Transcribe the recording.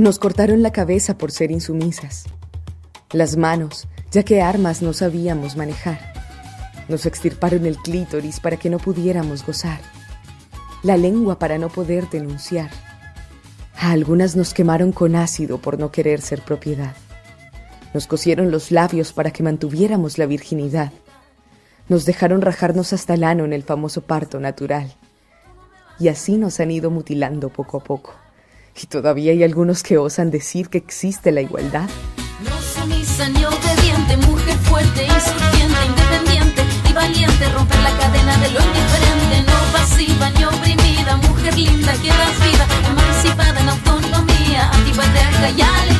Nos cortaron la cabeza por ser insumisas. Las manos, ya que armas no sabíamos manejar. Nos extirparon el clítoris para que no pudiéramos gozar. La lengua para no poder denunciar. A algunas nos quemaron con ácido por no querer ser propiedad. Nos cosieron los labios para que mantuviéramos la virginidad. Nos dejaron rajarnos hasta el ano en el famoso parto natural. Y así nos han ido mutilando poco a poco. Y todavía hay algunos que osan decir que existe la igualdad. No sumisa ni obediente, mujer fuerte, insurgiente, independiente y valiente. Romper la cadena de lo indiferente, no pasiva ni oprimida. Mujer linda que da vida, emancipada en autonomía, antipatriarca y alegría.